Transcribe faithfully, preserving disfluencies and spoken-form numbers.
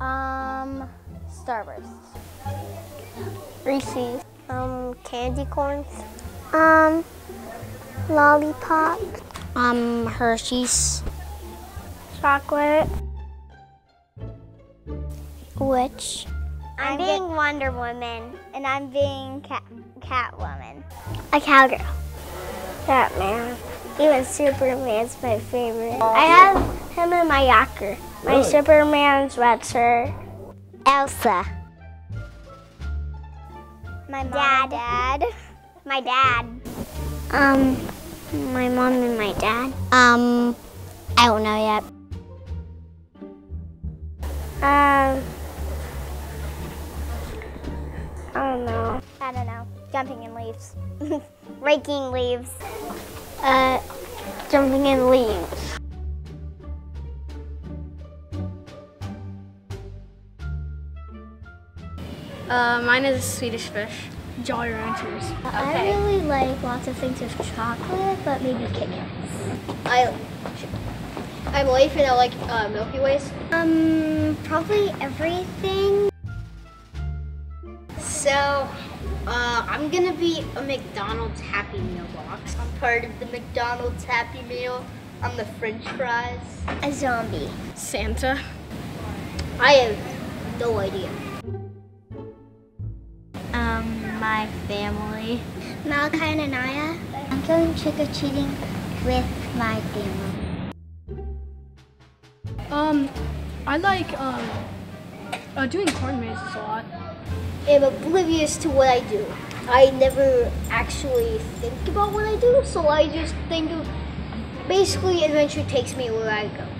Um, Starburst. Reese's. Um, candy corns. Um, lollipop. Um, Hershey's. Chocolate. Which? I'm, I'm being Wonder Woman, and I'm being Cat Catwoman. A cowgirl. Batman. Even Superman's my favorite. I have him in my locker. My really? Superman's red shirt. Elsa. My mom, dad. dad. My dad. Um, my mom and my dad. Um, I don't know yet. Um, I don't know. I don't know. Jumping in leaves. Raking leaves. Uh, jumping in leaves. Uh, mine is Swedish fish. Jolly Ranchers. Okay. I really like lots of things with chocolate, but maybe Kit Kats. I, I'm late for that, like uh, Milky Ways. Um, probably everything. So, uh, I'm gonna be a McDonald's Happy Meal box. I'm part of the McDonald's Happy Meal. I'm the French fries. A zombie. Santa. I have no idea. Um, my family. Malachi and Anaya. I'm going trick-or-treating with my family. Um, I like, um, uh, doing corn mazes a lot. I'm oblivious to what I do. I never actually think about what I do, so I just think of, basically adventure takes me where I go.